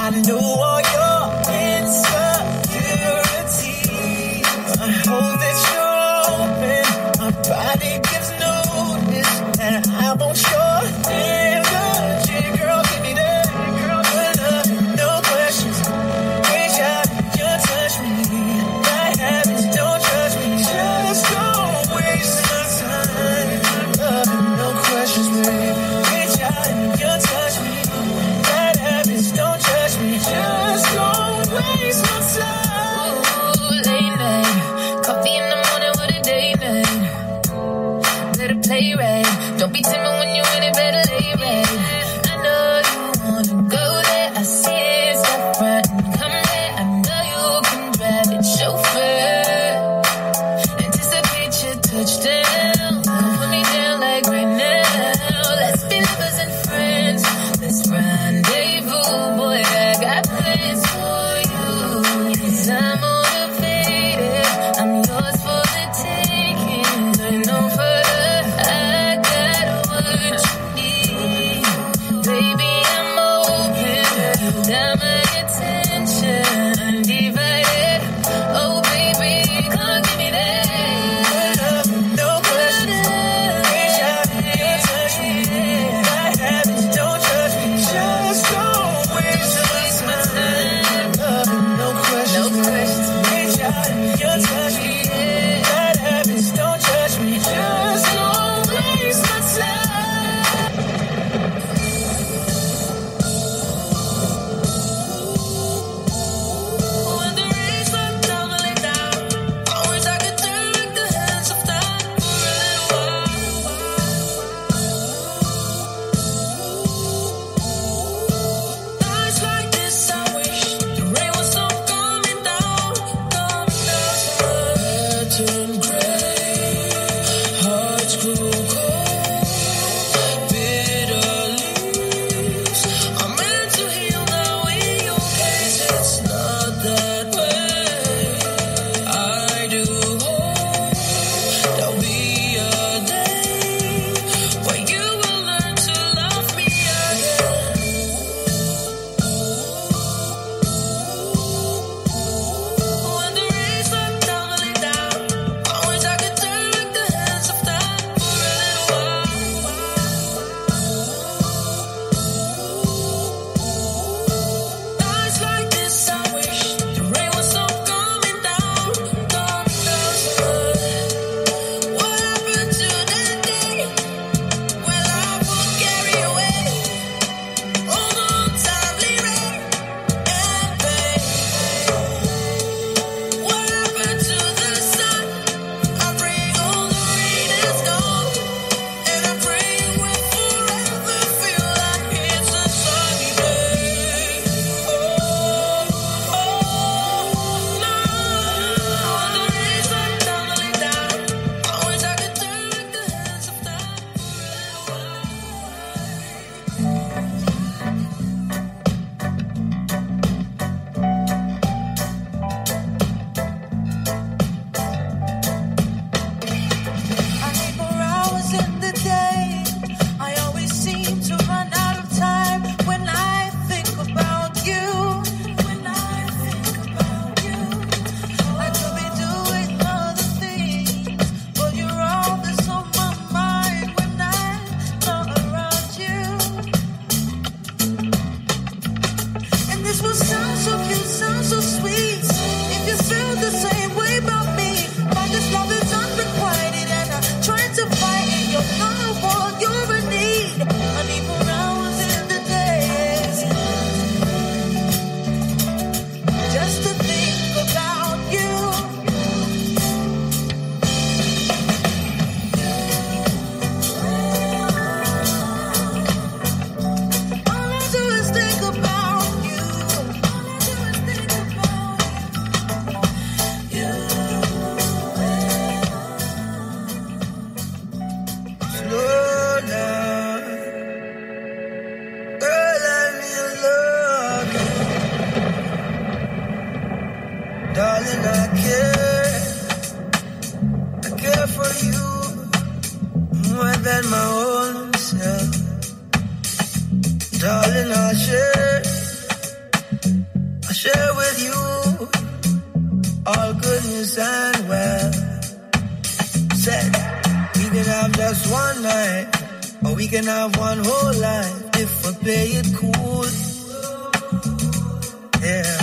I know all your insecurities. Darling, I care for you more than my own self. Darling, I'll share with you all good news and well. Said we can have just one night, or we can have one whole life if we play it cool. Yeah.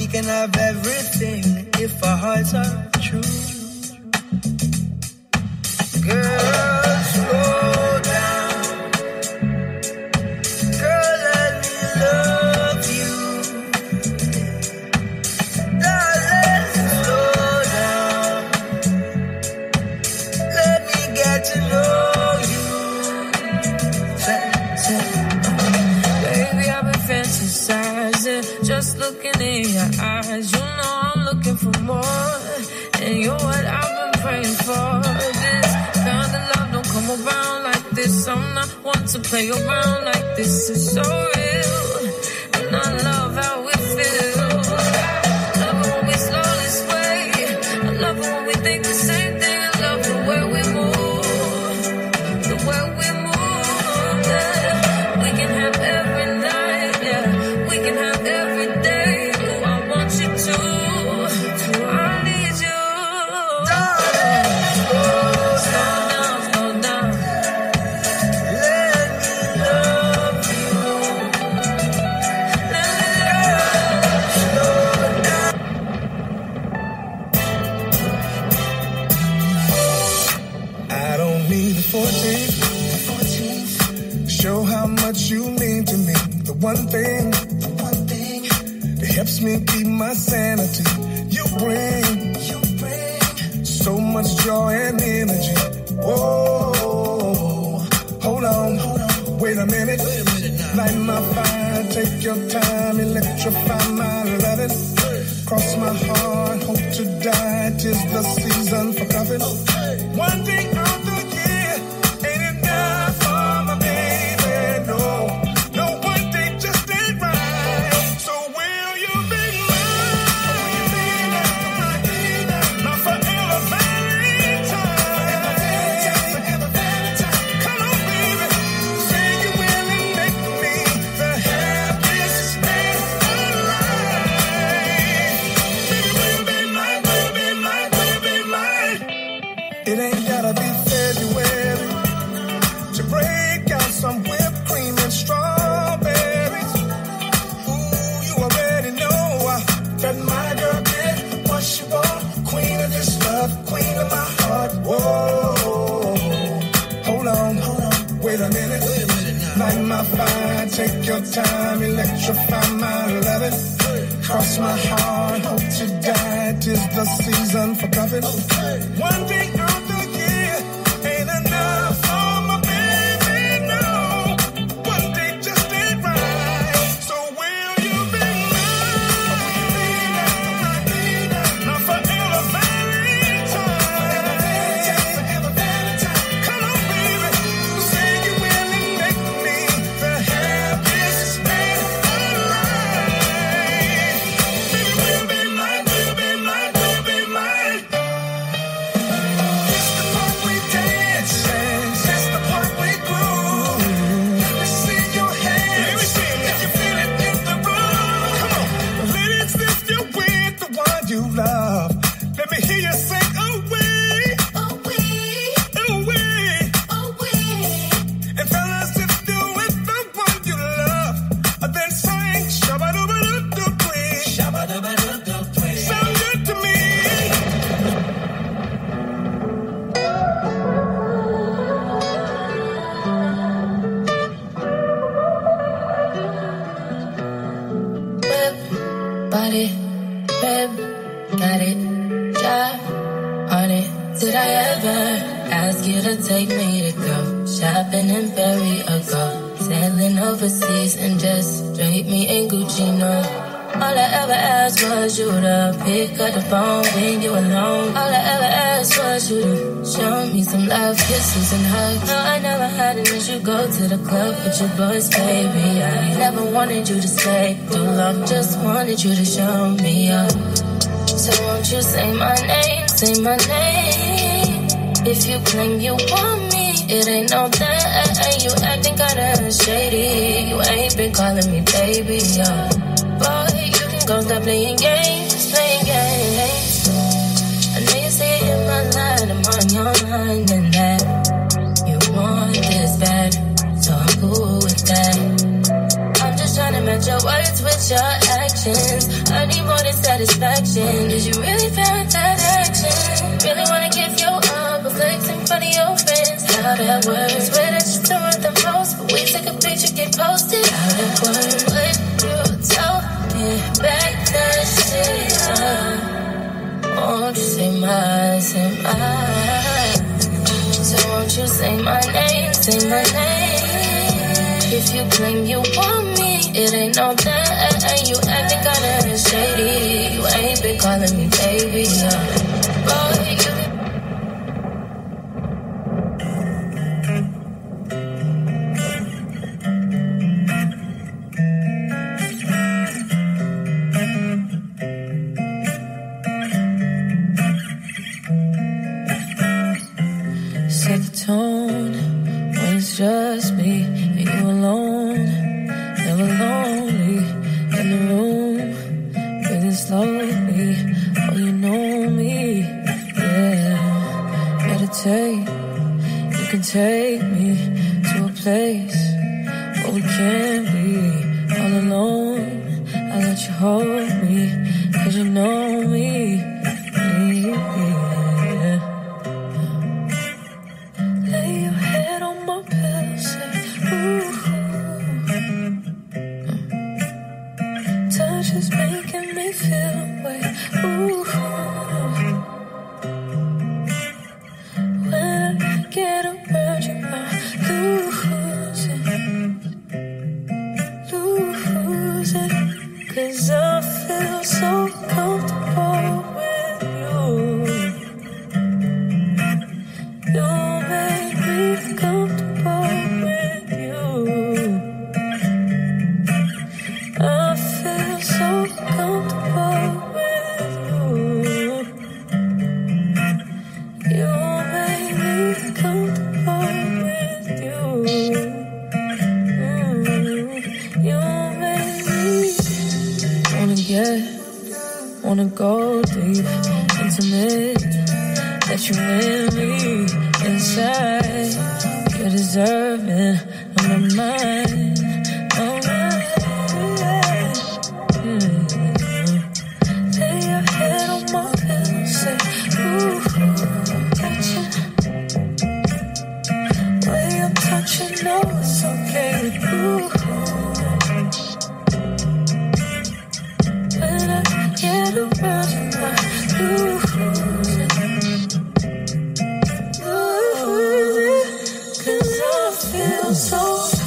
We can have everything if our hearts are true. Girl, slow down. Girl, let me love you. Darling, slow down. Let me get to know you. Baby, I've been fantasizing, just looking in your eyes. You know I'm looking for more, and you're what I've been praying for. This kind of love don't come around like this. I'm not one to play around like this. It's so real, and I love how we feel. I love it when we slowly sway. I love it when we think the same thing. I love the way we move, the way we move. Yeah. We can have every night, yeah. We can have every day. The one thing that helps me keep my sanity. You bring so much joy and energy. Whoa, hold on. Wait a minute now. Light my fire, take your time, electrify my loving. Cross my heart, hope to die, 'tis the season for loving. Okay. One thing out the year, ain't enough for my baby, no. Take your time, electrify my loving. Cross my heart, hope to die, 'tis the season for loving. Okay. One day out the year, ain't enough for my baby, no. One day just ain't right, so will you be mine? Not forever, Valentine. Come on, baby, say you really make me. Pick up the phone when you alone. All I ever asked was you to show me some love, kisses and hugs. No, I never had an issue. go to the club with your boys, baby. I never wanted you to stay too long, just wanted you to show me up. So won't you say my name, say my name. If you claim you want me, it ain't no thing. You acting kinda shady, you ain't been calling me baby, yeah. Boy, you can go stop playing games, playing games. I know you see it in my line, I'm on your mind and that. Bad, so I'm cool with that. I'm just trying to match your words with your actions. I need more than satisfaction. Did you really find that action? Really wanna give you up, but flex in front of your friends. How that works? Swear that you're doing the most, but we took a picture, get posted. How that works? Would you tell me back that shit up? Won't you say my so won't you say my name, say my name. If you claim you want me, it ain't no that. You acting kinda shady, you ain't been calling me baby, boy, you so